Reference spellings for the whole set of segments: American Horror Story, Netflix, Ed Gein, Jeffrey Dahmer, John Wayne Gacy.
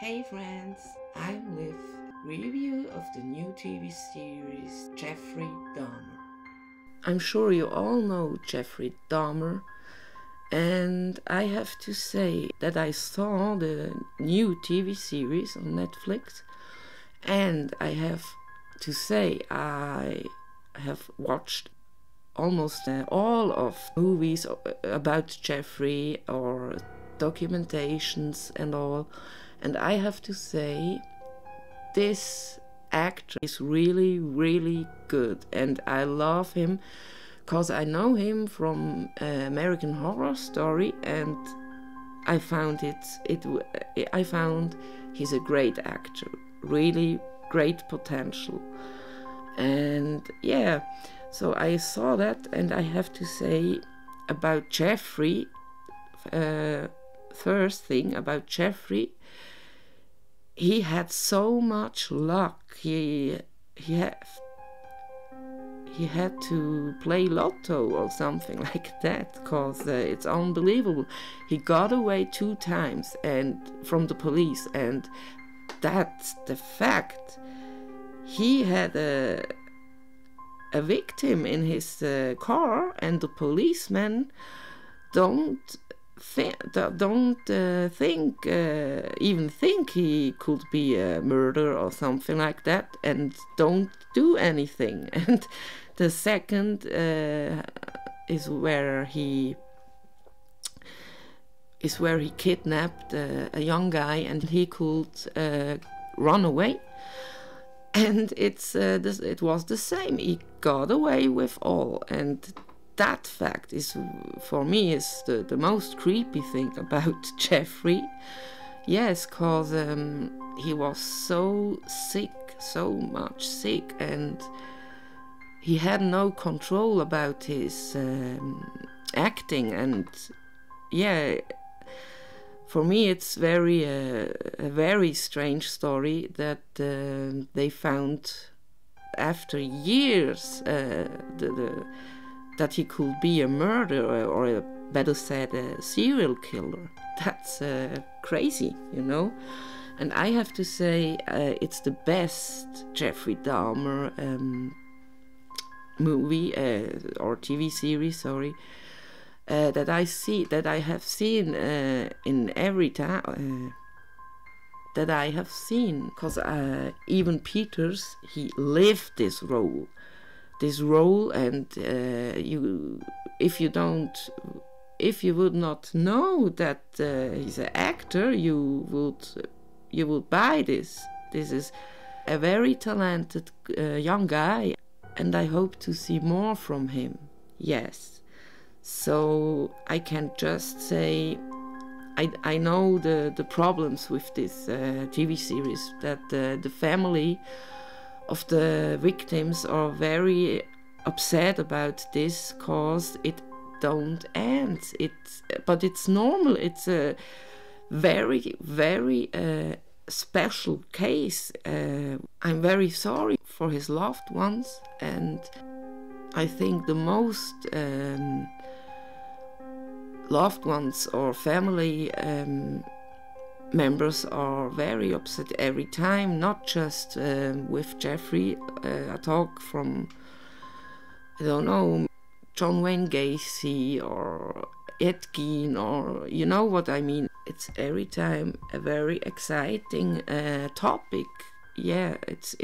Hey friends, I'm with review of the new TV series Jeffrey Dahmer. I'm sure you all know Jeffrey Dahmer, and I have to say that I saw the new TV series on Netflix, and I have to say I have watched almost all of movies about Jeffrey or documentations and all. And I have to say, this actor is really, really good. And I love him, because I know him from American Horror Story, and I found I found he's a great actor, really great potential. And yeah, so I saw that, and I have to say about Jeffrey, first thing about Jeffrey, he had so much luck. He had to play lotto or something like that, because it's unbelievable. He got away 2 times and from the police, and that's the fact. He had a victim in his car, and the policemen don't even think he could be a murderer or something like that, and don't do anything. And the second is where he kidnapped a young guy, and he could run away. And it was the same. He got away with all. And that fact is, for me, is the most creepy thing about Jeffrey. Yes, because he was so sick, so much sick, and he had no control about his acting. And yeah, for me it's a very strange story that they found after years that he could be a murderer, or better said, a serial killer. That's crazy, you know? And I have to say, it's the best Jeffrey Dahmer movie, or TV series, sorry, that I have seen in every town, that I have seen, because even Peters, he lived this role. And if you would not know that he's an actor, you would buy this. This is a very talented young guy, and I hope to see more from him. Yes, so I can just say I know the problems with this TV series, that the family of the victims are very upset about this, cause it don't end. But it's normal. It's a very, very special case. I'm very sorry for his loved ones, and I think the most loved ones or family members are very upset every time, not just with Jeffrey. I talk from, I don't know, John Wayne Gacy or Ed Gein, or you know what I mean. It's every time a very exciting topic. Yeah, it's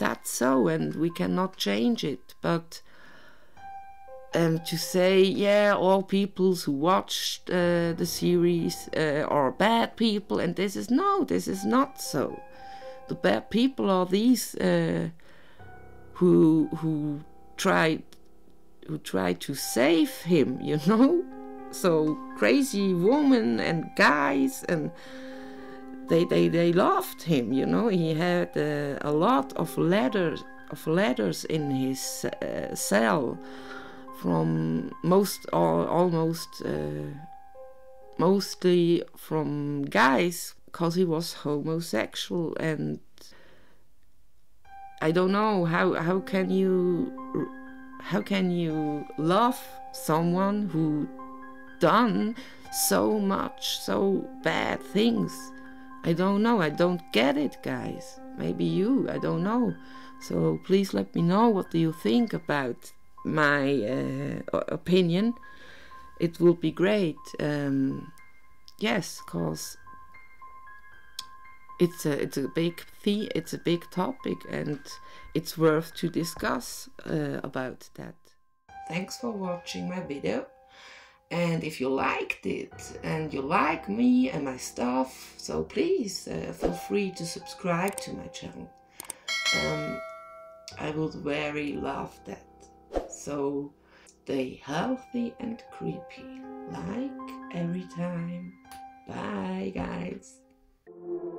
that's so, and we cannot change it. But to say, yeah, all people who watched the series are bad people, and this is not so. The bad people are these who tried to save him, you know. So crazy women and guys, and they loved him, you know. He had a lot of letters in his cell, from mostly from guys, because he was homosexual. And I don't know how can you love someone who done so much, so bad things. I don't know, I don't get it, guys. Maybe you, I don't know. So please let me know, what do you think about my opinion? It will be great. Yes, because it's a big topic, and it's worth to discuss about that. Thanks for watching my video. And if you liked it and you like me and my stuff, so please feel free to subscribe to my channel. I would very love that. So stay healthy and creepy, like every time. Bye, guys.